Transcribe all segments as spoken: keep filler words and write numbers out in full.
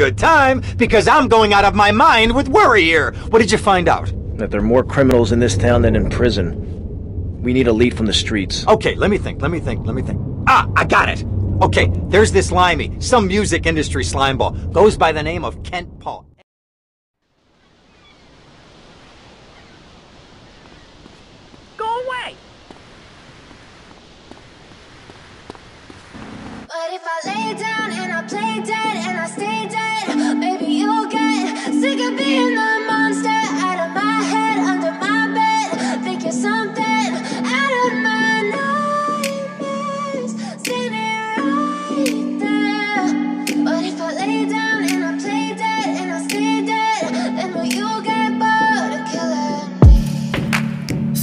good time, because I'm going out of my mind with worry here. What did you find out? That there are more criminals in this town than in prison. We need a lead from the streets. Okay, let me think, let me think, let me think. Ah, I got it! Okay, there's this limey, some music industry slimeball, goes by the name of Kent Paul. Go away! But if I lay down and I play dead and I stay dead, maybe you'll get sick of being the monster out of my head, under my bed. Think you're something out of my nightmares, standing right there. But if I lay down and I play dead and I stay dead, then will you get bored of killing me?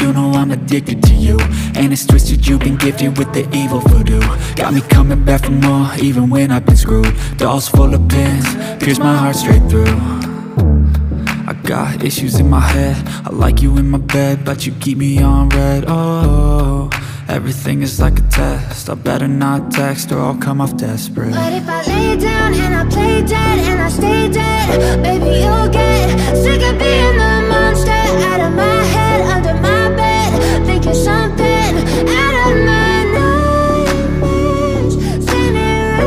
You know I'm addicted to you, and it's twisted, you've been gifted with the evil voodoo. Got me coming back for more, even when I've been screwed. Dolls full of pins, pierce my heart straight through. I got issues in my head, I like you in my bed, but you keep me on red. Oh, everything is like a test, I better not text or I'll come off desperate. But if I lay down and I play dead and I stay dead, baby you'll get sick of being the monster out of my head, under my bed. Think you're something out of my nightmares, standing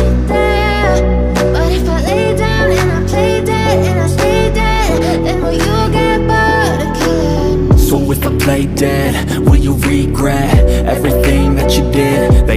right there. But if I lay down and I play dead and I stay, then will you get bored of killing me? So if I play dead, will you regret everything that you did, that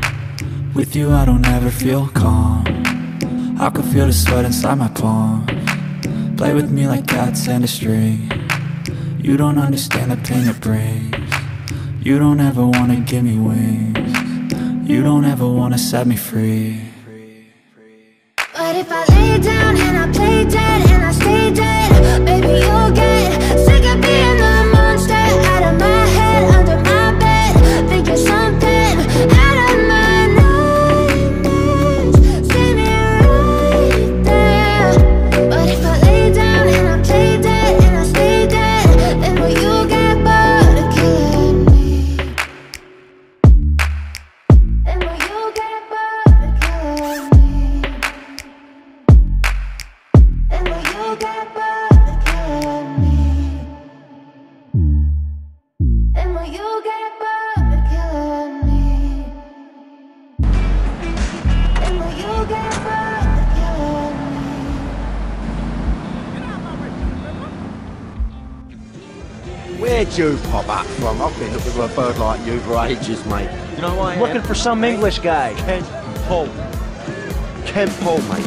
With you I don't ever feel calm. I can feel the sweat inside my palm. Play with me like cats and a string. You don't understand the pain it brings. You don't ever wanna give me wings. You don't ever wanna set me free. But if I lay down and I play dead and I stay dead, baby you'll get sick of being the monster out of my head, under my bed. Think you're something out of my you pop up from? I've been looking for a bird like you for ages, mate. You know why? Looking for some English guy. Kent Paul. Kent Paul, mate.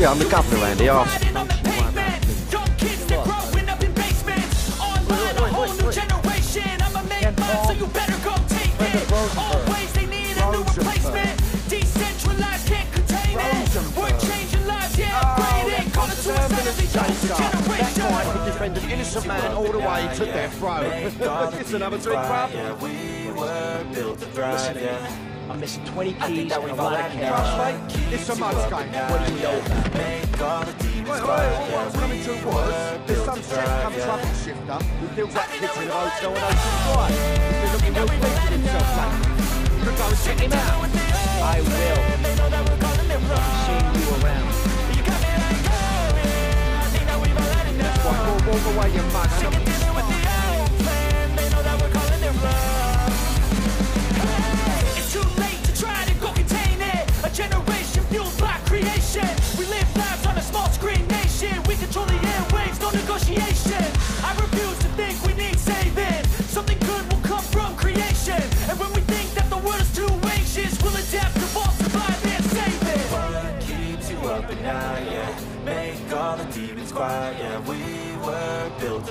Yeah, I'm the governor around here. I'll... an innocent man all the way to death row. It's another drink, bruv. Yeah, we were built to thrive, yeah. I'm missing twenty keys and a lot of cash. It's a mud game. What do you know? Wait, wait, what I'm coming to was, there's some chef comes up and shift up, who builds up kids in the hotel and opens his wife. He's been looking real quick at himself, mate. You could go and check him out. I will. I've seen you around. Walk away your mind.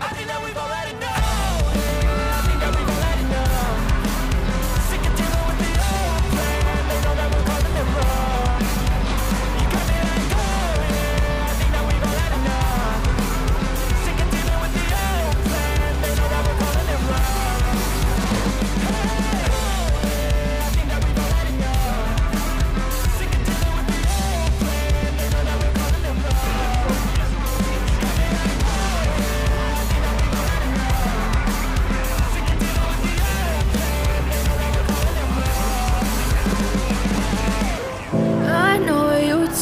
I think that we've all had enough. I think that we've all had enough. Sick of dealing with the old plan. They know that we're calling it wrong. You got me like, oh yeah. I think that we've all had enough. Sick of dealing with the old plan. They know that we're calling it wrong. Hey, oh yeah. I think that we've all had enough. Sick of dealing with the old plan. They know that we're calling it wrong.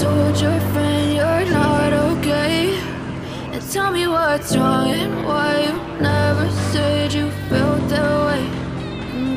Told your friend you're not okay, and tell me what's wrong and why you never said you felt that way.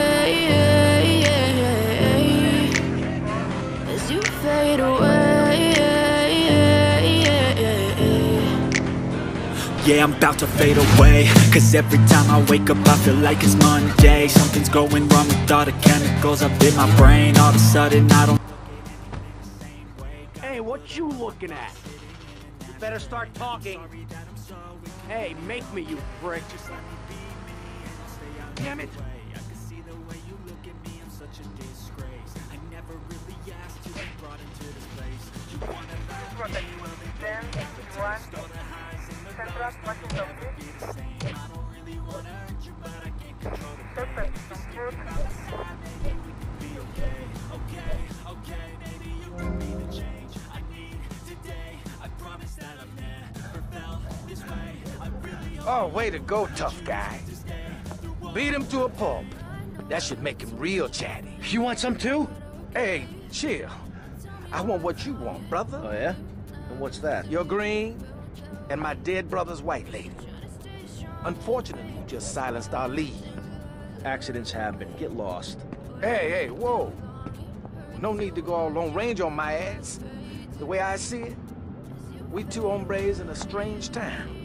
As you fade away. Yeah, I'm about to fade away. Cause every time I wake up I feel like it's Monday. Something's going wrong with all the chemicals up in my brain. All of a sudden I don't... Hey, what you looking at? You better start talking. Hey, make me, you prick. Damn it! Oh, way to go, tough guy. Beat him to a pulp. That should make him real chatty. You want some too? Hey, chill. I want what you want, brother. Oh, yeah? And what's that? Your green and my dead brother's white lady. Unfortunately, you just silenced our lead. Accidents happen. Get lost. Hey, hey, whoa. No need to go all Lone Ranger on my ass. The way I see it, we two hombres in a strange town.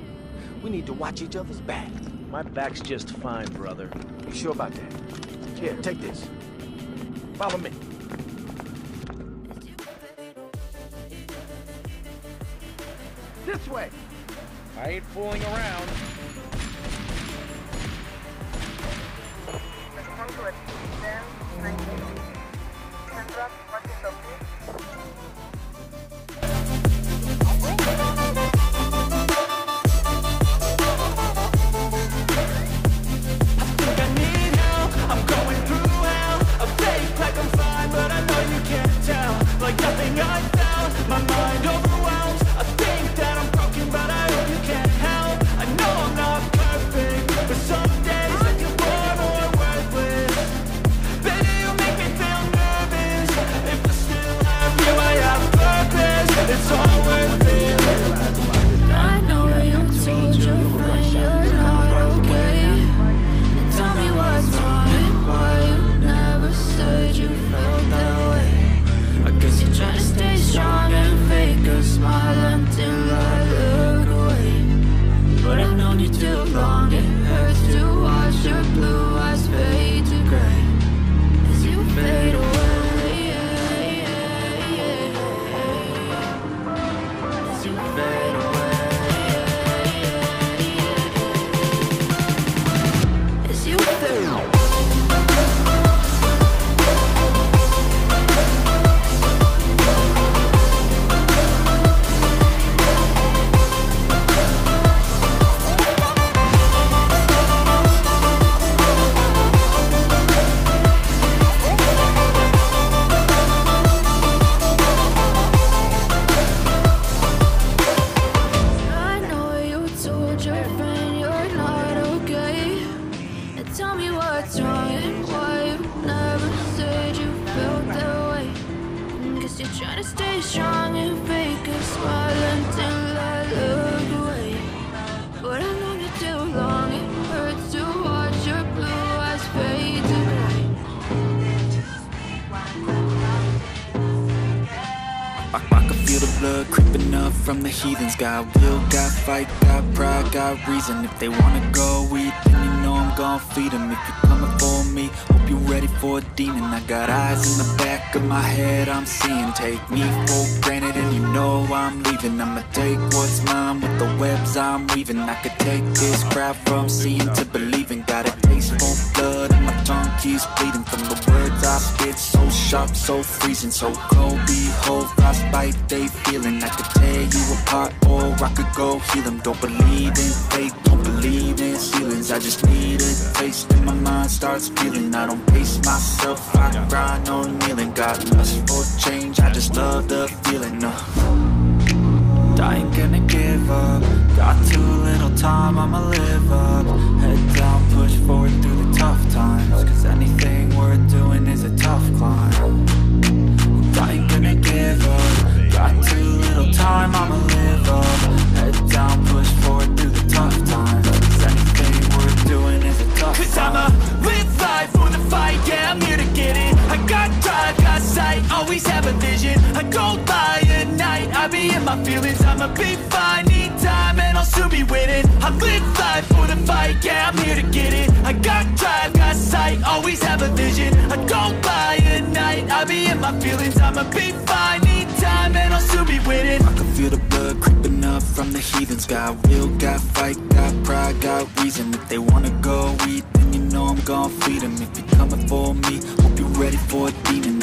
We need to watch each other's back. My back's just fine, brother. You sure about that? Here, take this. Follow me. This way! I ain't fooling around. Too long, it hurts to watch your blue eyes fade to gray. feel the blood creeping up from the heathens. Got will, got fight, got pride, got reason. If they wanna go eat, then you know I'm gon' feed them. If you're coming for me, hope you're ready for a demon. I got eyes in the back of my head, I'm seeing. Take me for granted and you know I'm leaving. I'ma take what's mine with the webs I'm weaving. I could take this crowd from seeing to believing. Got a taste for blood and my tongue keeps bleeding from the words I spit. So sharp, so freezing, so cold, behold, frostbite they feeling. I could tear you apart or I could go heal them. Don't believe in fate, don't believe in ceilings. I just need a taste and my mind starts peeling. I don't pace myself, I grind on kneeling. Got lust for change, I just love the feeling. uh. I ain't gonna give up, got too little time, I'ma live up. Head down, push forward through the tough times, cause anything worth doing is a tough climb. I ain't gonna give up, got too little time, I'ma live up. Head down, push forward through the tough times, cause anything worth doing is a tough cause climb. Cause I'ma live life for the fight, yeah, I'm here to get it. I got drive, got sight, always have a vision. I go by at night, I be in my feelings. I'ma be fine, need time, and I'll soon be winning. I live life for the fight, yeah, I'm here to get it. I got drive, got sight, always have a vision. I go by at night, I be in my feelings. I'ma be fine, need time, and I'll soon be winning. I can feel the blood creeping up from the heathens. Got will, got fight, got pride, got reason. If they wanna go eat, then you know I'm gon' feed them. If you're coming for me, hope you're ready for a demon.